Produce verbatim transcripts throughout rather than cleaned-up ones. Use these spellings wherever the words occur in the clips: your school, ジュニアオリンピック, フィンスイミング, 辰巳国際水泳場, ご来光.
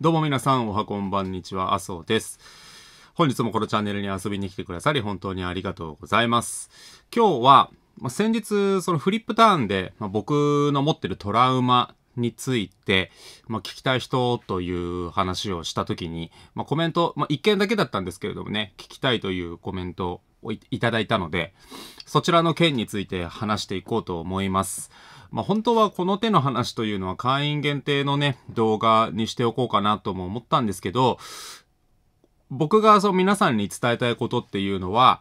どうも皆さん、おはこんばんにちは、麻生です。本日もこのチャンネルに遊びに来てくださり、本当にありがとうございます。今日は、まあ、先日、そのフリップターンで、まあ、僕の持ってるトラウマについて、まあ、聞きたい人という話をしたときに、まあ、コメント、まあ、一件だけだったんですけれどもね、聞きたいというコメントをいただいたので、そちらの件について話していこうと思います。まあ本当はこの手の話というのは会員限定のね、動画にしておこうかなとも思ったんですけど、僕がそう皆さんに伝えたいことっていうのは、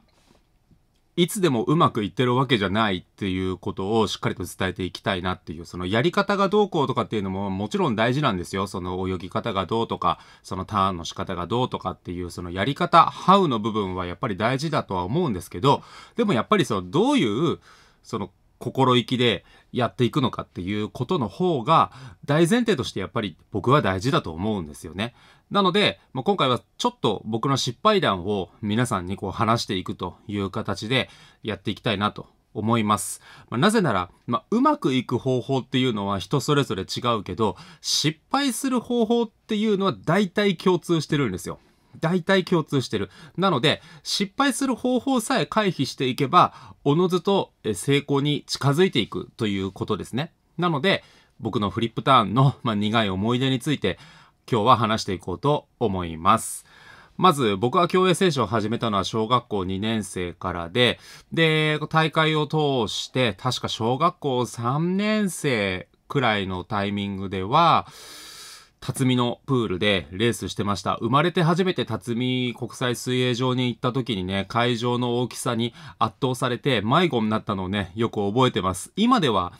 いつでもうまくいってるわけじゃないっていうことをしっかりと伝えていきたいなっていう、そのやり方がどうこうとかっていうのももちろん大事なんですよ。その泳ぎ方がどうとか、そのターンの仕方がどうとかっていう、そのやり方、ハウの部分はやっぱり大事だとは思うんですけど、でもやっぱりそのどういう、その、心意気でやっていくのかっていうことの方が大前提としてやっぱり僕は大事だと思うんですよね。なので、まあ、今回はちょっと僕の失敗談を皆さんにこう話していくという形でやっていきたいなと思います。まあ、なぜなら、まあ、うまくいく方法っていうのは人それぞれ違うけど、失敗する方法っていうのは大体共通してるんですよ。大体共通してる。なので、失敗する方法さえ回避していけば、おのずと成功に近づいていくということですね。なので、僕のフリップターンの、まあ、苦い思い出について、今日は話していこうと思います。まず、僕は競泳選手を始めたのは小学校にねんせいからで、で、大会を通して、確か小学校さんねんせいくらいのタイミングでは、辰巳のプールでレースしてました。生まれて初めて辰巳国際水泳場に行った時にね、会場の大きさに圧倒されて迷子になったのをね、よく覚えてます。今では、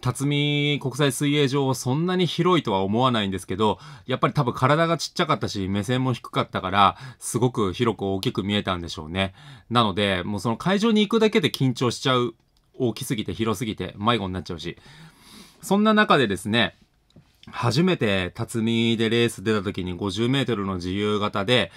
辰巳国際水泳場はそんなに広いとは思わないんですけど、やっぱり多分体がちっちゃかったし、目線も低かったから、すごく広く大きく見えたんでしょうね。なので、もうその会場に行くだけで緊張しちゃう。大きすぎて広すぎて迷子になっちゃうし。そんな中でですね、初めて辰巳でレース出た時にごじゅうメートルの自由形で、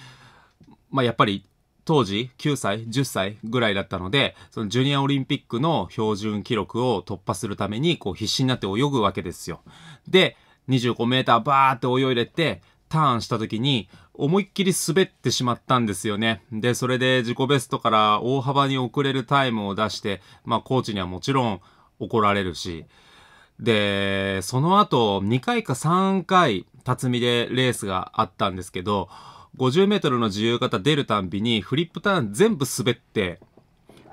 まあやっぱり当時きゅうさい、じゅっさいぐらいだったので、そのジュニアオリンピックの標準記録を突破するためにこう必死になって泳ぐわけですよ。で、にじゅうごメーターバーって泳いでって、ターンした時に思いっきり滑ってしまったんですよね。で、それで自己ベストから大幅に遅れるタイムを出して、まあコーチにはもちろん怒られるし、で、その後、にかいかさんかい、辰巳でレースがあったんですけど、ごじゅうメートルの自由形出るたんびに、フリップターン全部滑って、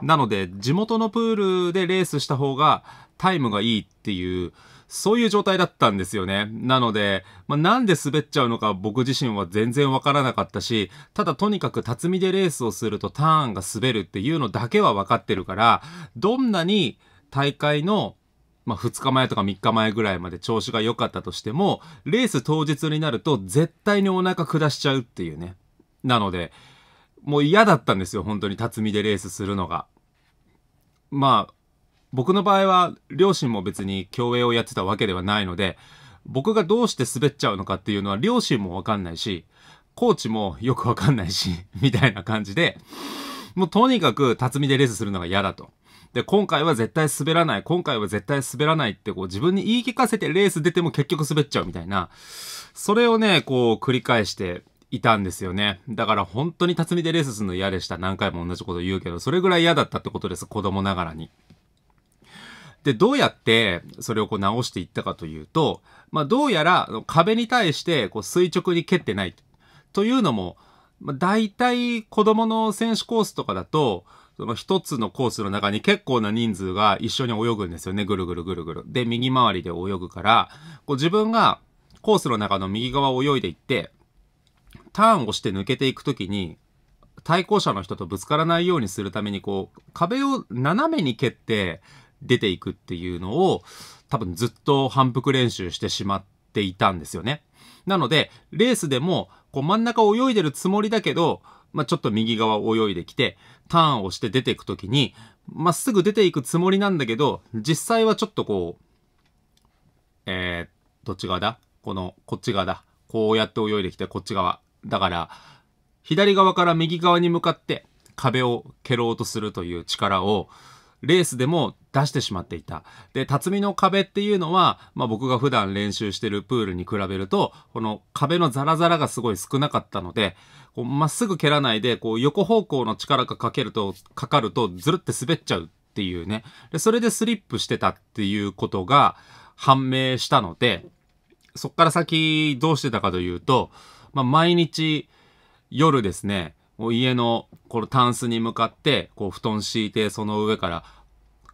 なので、地元のプールでレースした方が、タイムがいいっていう、そういう状態だったんですよね。なので、まあ、なんで滑っちゃうのか僕自身は全然わからなかったし、ただとにかく辰巳でレースをするとターンが滑るっていうのだけはわかってるから、どんなに大会の、まあふつかまえとかみっかまえぐらいまで調子が良かったとしても、レース当日になると絶対にお腹下しちゃうっていうね。なので、もう嫌だったんですよ、本当に辰巳でレースするのが。まあ、僕の場合は両親も別に競泳をやってたわけではないので、僕がどうして滑っちゃうのかっていうのは両親もわかんないし、コーチもよくわかんないし、みたいな感じで、もうとにかく辰巳でレースするのが嫌だと。で、今回は絶対滑らない、今回は絶対滑らないってこう自分に言い聞かせてレース出ても結局滑っちゃうみたいな、それをね、こう繰り返していたんですよね。だから本当に辰巳でレースするの嫌でした。何回も同じこと言うけど、それぐらい嫌だったってことです、子供ながらに。で、どうやってそれをこう直していったかというと、まあどうやら壁に対してこう垂直に蹴ってない。というのも、まあ、大体子供の選手コースとかだと、その一つのコースの中に結構な人数が一緒に泳ぐんですよね。ぐるぐるぐるぐる。で、右回りで泳ぐから、こう自分がコースの中の右側を泳いでいって、ターンをして抜けていくときに、対向車の人とぶつからないようにするために、こう、壁を斜めに蹴って出ていくっていうのを、多分ずっと反復練習してしまっていたんですよね。なので、レースでも、こう真ん中を泳いでるつもりだけど、まあちょっと右側を泳いできて、ターンをして出ていくときに、まっすぐ出ていくつもりなんだけど、実際はちょっとこう、えー、どっち側だ？この、こっち側だ。こうやって泳いできて、こっち側。だから、左側から右側に向かって壁を蹴ろうとするという力を、レースでも出してしまっていた。で、辰巳の壁っていうのは、まあ、僕が普段練習してるプールに比べると、この壁のザラザラがすごい少なかったので、こうまっすぐ蹴らないで、こう横方向の力がかけると、かかるとずるって滑っちゃうっていうね。で、それでスリップしてたっていうことが判明したので、そっから先どうしてたかというと、まあ、毎日夜ですね、家のこのタンスに向かって、こう布団敷いて、その上から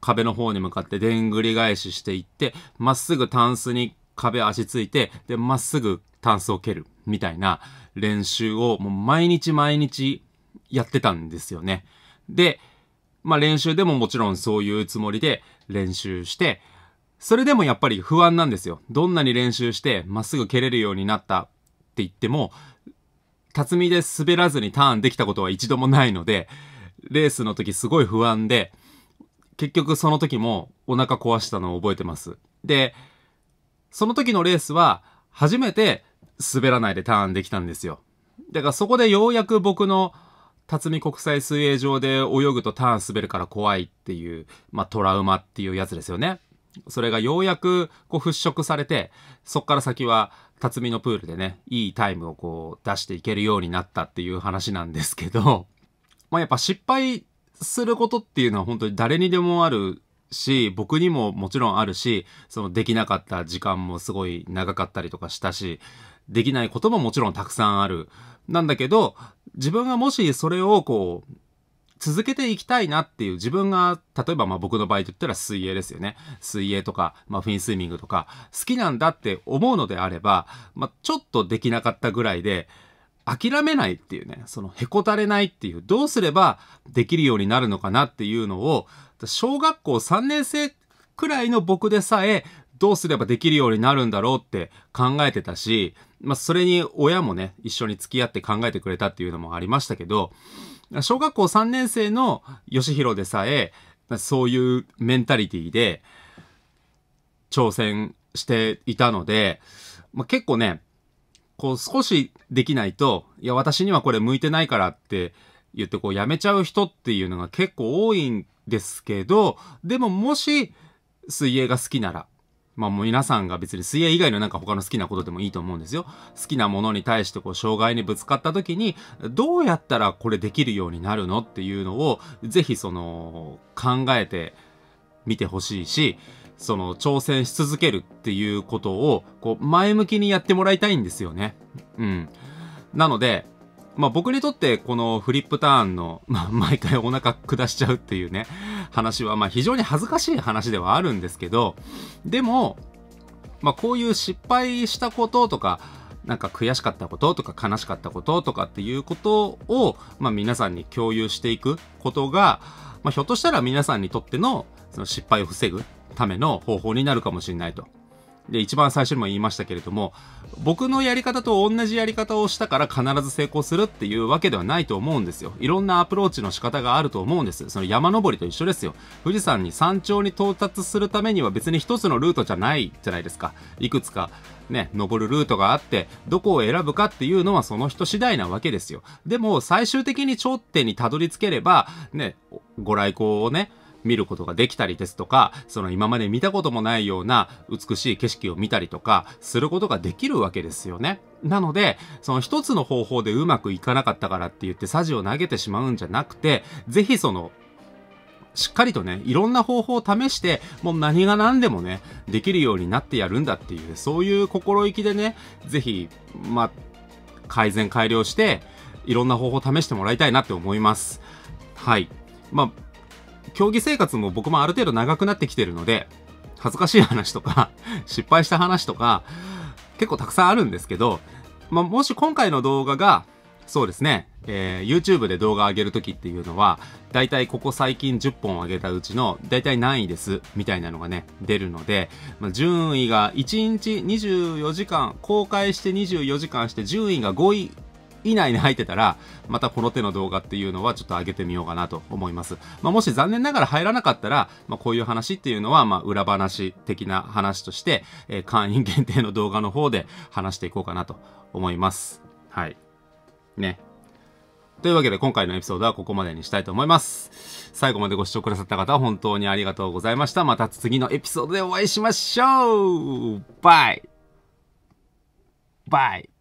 壁の方に向かってでんぐり返ししていって、まっすぐタンスに壁足ついて、で、まっすぐタンスを蹴るみたいな練習をもう毎日毎日やってたんですよね。で、まあ練習でももちろんそういうつもりで練習して、それでもやっぱり不安なんですよ。どんなに練習してまっすぐ蹴れるようになったって言っても、辰巳で滑らずにターンできたことは一度もないので、レースの時すごい不安で、結局その時もお腹壊したのを覚えてます。で、その時のレースは初めて滑らないでターンできたんですよ。だからそこでようやく僕の辰巳国際水泳場で泳ぐとターン滑るから怖いっていう、まあトラウマっていうやつですよね。それがようやくこう払拭されて、そっから先は辰巳のプールでね、いいタイムをこう出していけるようになったっていう話なんですけど、まあやっぱ失敗することっていうのは本当に誰にでもあるし、僕にももちろんあるし、そのできなかった時間もすごい長かったりとかしたし、できないことももちろんたくさんある。なんだけど、自分がもしそれをこう、続けていきたいなっていう自分が、例えばまあ僕の場合と言ったら水泳ですよね。水泳とか、まあ、フィンスイミングとか好きなんだって思うのであれば、まあ、ちょっとできなかったぐらいで諦めないっていうね、そのへこたれないっていう、どうすればできるようになるのかなっていうのを、小学校さんねん生くらいの僕でさえどうすればできるようになるんだろうって考えてたし、まあ、それに親もね一緒に付き合って考えてくれたっていうのもありましたけど、小学校さんねん生の吉弘でさえそういうメンタリティで挑戦していたので、まあ、結構ねこう少しできないと、いや私にはこれ向いてないからって言ってこうやめちゃう人っていうのが結構多いんですけど、でももし水泳が好きなら、まあもう皆さんが別に水泳以外のなんか他の好きなことでもいいと思うんですよ。好きなものに対してこう障害にぶつかった時にどうやったらこれできるようになるのっていうのをぜひその考えてみてほしいし、その挑戦し続けるっていうことをこう前向きにやってもらいたいんですよね。うん。なので、まあ僕にとってこのフリップターンの、まあ、毎回お腹下しちゃうっていうね話はまあ非常に恥ずかしい話ではあるんですけど、でも、まあ、こういう失敗したこととかなんか悔しかったこととか悲しかったこととかっていうことを、まあ、皆さんに共有していくことが、まあ、ひょっとしたら皆さんにとっての、その失敗を防ぐための方法になるかもしれないと。で、一番最初にも言いましたけれども、僕のやり方と同じやり方をしたから必ず成功するっていうわけではないと思うんですよ。いろんなアプローチの仕方があると思うんです。その山登りと一緒ですよ。富士山に山頂に到達するためには別に一つのルートじゃないじゃないですか。いくつかね、登るルートがあって、どこを選ぶかっていうのはその人次第なわけですよ。でも最終的に頂点にたどり着ければ、ね、ご来光をね、見ることができたりですとか、その今まで見たこともないような美しい景色を見たりとかすることができるわけですよね。なので、その一つの方法でうまくいかなかったからって言って匙を投げてしまうんじゃなくて、ぜひその、しっかりとね、いろんな方法を試して、もう何が何でもね、できるようになってやるんだっていう、そういう心意気でね、ぜひ、まあ、改善改良して、いろんな方法を試してもらいたいなって思います。はい。まあ競技生活も僕もある程度長くなってきてるので、恥ずかしい話とか、失敗した話とか、結構たくさんあるんですけど、まあ、もし今回の動画が、そうですね、えー、YouTube で動画上げるときっていうのは、だいたいここ最近じゅっぽん上げたうちの、だいたい何位です、みたいなのがね、出るので、まあ、順位がいちにちにじゅうよじかん、公開してにじゅうよじかんして順位がごい、以内に入ってたら、またこの手の動画っていうのはちょっと上げてみようかなと思います。まあ、もし残念ながら入らなかったら、まあ、こういう話っていうのは、まあ、裏話的な話として、えー、会員限定の動画の方で話していこうかなと思います。はい。ね。というわけで今回のエピソードはここまでにしたいと思います。最後までご視聴くださった方は本当にありがとうございました。また次のエピソードでお会いしましょう。バイ。バイ。